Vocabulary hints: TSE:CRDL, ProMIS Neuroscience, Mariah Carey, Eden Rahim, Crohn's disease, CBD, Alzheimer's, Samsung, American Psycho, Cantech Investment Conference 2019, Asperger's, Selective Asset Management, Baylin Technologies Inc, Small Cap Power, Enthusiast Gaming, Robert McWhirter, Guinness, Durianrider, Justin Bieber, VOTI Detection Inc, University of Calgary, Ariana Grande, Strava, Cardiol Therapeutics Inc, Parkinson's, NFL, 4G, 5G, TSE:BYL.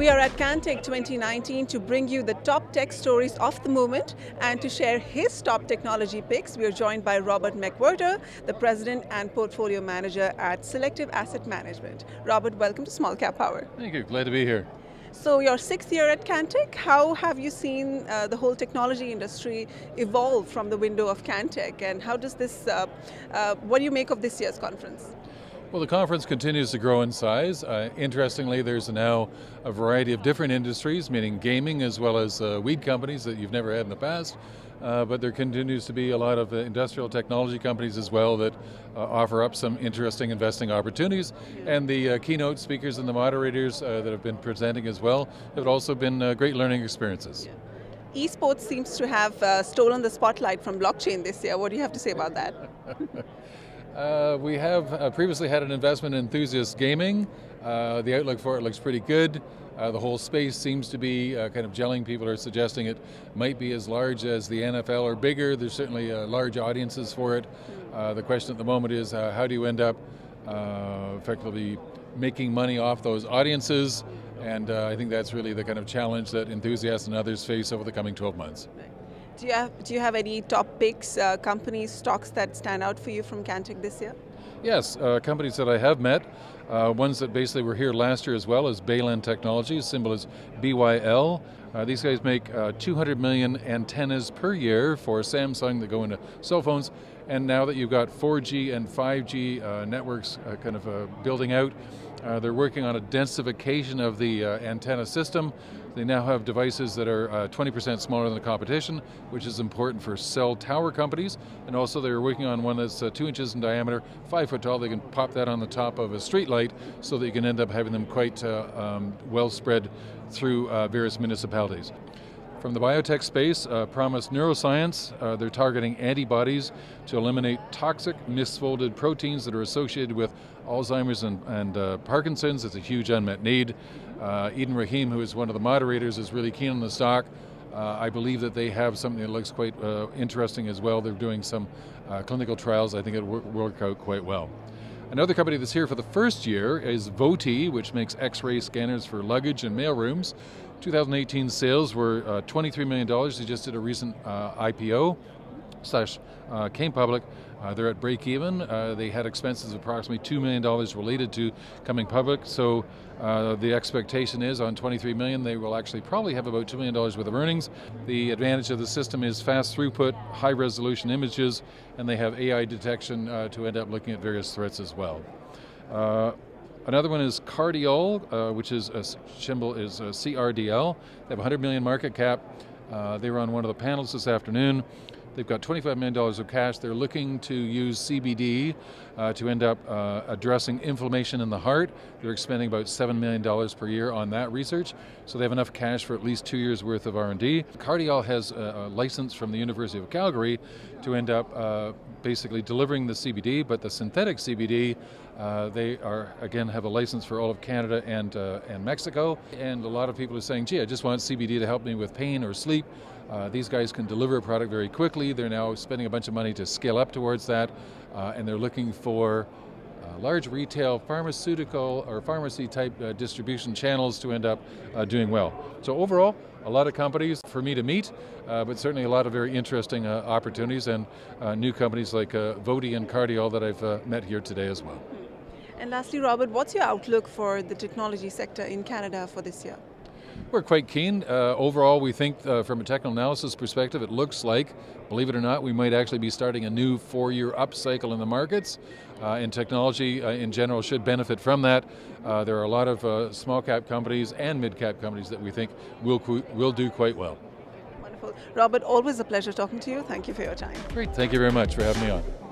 We are at Cantech 2019 to bring you the top tech stories of the moment and to share his top technology picks. We are joined by Robert McWhirter, the President and Portfolio Manager at Selective Asset Management. Robert, welcome to Small Cap Power. Thank you, glad to be here. So your sixth year at Cantech, how have you seen the whole technology industry evolve from the window of Cantech, and how does this, what do you make of this year's conference? Well, the conference continues to grow in size. Interestingly, there's now a variety of different industries, meaning gaming as well as weed companies that you've never had in the past, but there continues to be a lot of industrial technology companies as well that offer up some interesting investing opportunities. And the keynote speakers and the moderators that have been presenting as well have also been great learning experiences. Yeah. Esports seems to have stolen the spotlight from blockchain this year. What do you have to say about that? We have previously had an investment in Enthusiast Gaming. The outlook for it looks pretty good. The whole space seems to be kind of gelling. People are suggesting it might be as large as the NFL or bigger. There's certainly large audiences for it. The question at the moment is how do you end up effectively making money off those audiences? And I think that's really the kind of challenge that enthusiasts and others face over the coming 12 months. Do you have any top picks, companies, stocks that stand out for you from Cantech this year? Yes, companies that I have met, ones that basically were here last year as well, is Baylin Technologies, symbol is BYL. These guys make 200 million antennas per year for Samsung that go into cell phones, and now that you've got 4G and 5G networks kind of building out, they're working on a densification of the antenna system. They now have devices that are 20% smaller than the competition, which is important for cell tower companies. And also they're working on one that's 2 inches in diameter, 5 foot tall. They can pop that on the top of a street light so that you can end up having them quite well spread through various municipalities. From the biotech space, ProMIS Neuroscience, they're targeting antibodies to eliminate toxic misfolded proteins that are associated with Alzheimer's and Parkinson's. It's a huge unmet need. Eden Rahim, who is one of the moderators, is really keen on the stock. I believe that they have something that looks quite interesting as well. They're doing some clinical trials. I think it will work out quite well. Another company that's here for the first year is VOTI, which makes x-ray scanners for luggage and mailrooms. 2018 sales were $23 million. They just did a recent IPO slash came public. They're at break even. They had expenses of approximately $2 million related to coming public. So the expectation is on $23 million, they will actually probably have about $2 million worth of earnings. The advantage of the system is fast throughput, high resolution images, and they have AI detection to end up looking at various threats as well. Another one is Cardiol, which is a symbol is CRDL. They have 100 million market cap. They were on one of the panels this afternoon. They've got $25 million of cash. They're looking to use CBD to end up addressing inflammation in the heart. They're expending about $7 million per year on that research. So they have enough cash for at least 2 years worth of R&D. Cardiol has a license from the University of Calgary to end up basically delivering the CBD, but the synthetic CBD, they are, again, have a license for all of Canada and Mexico. And a lot of people are saying, gee, I just want CBD to help me with pain or sleep. These guys can deliver a product very quickly. They're now spending a bunch of money to scale up towards that, and they're looking for large retail, pharmaceutical, or pharmacy-type distribution channels to end up doing well. So overall, a lot of companies for me to meet, but certainly a lot of very interesting opportunities and new companies like VOTI and Cardiol that I've met here today as well. And lastly, Robert, what's your outlook for the technology sector in Canada for this year? We're quite keen. Overall, we think from a technical analysis perspective, it looks like, believe it or not, we might actually be starting a new 4-year upcycle in the markets, and technology in general should benefit from that. There are a lot of small cap companies and mid cap companies that we think will do quite well. Wonderful. Robert, always a pleasure talking to you. Thank you for your time. Great. Thank you very much for having me on.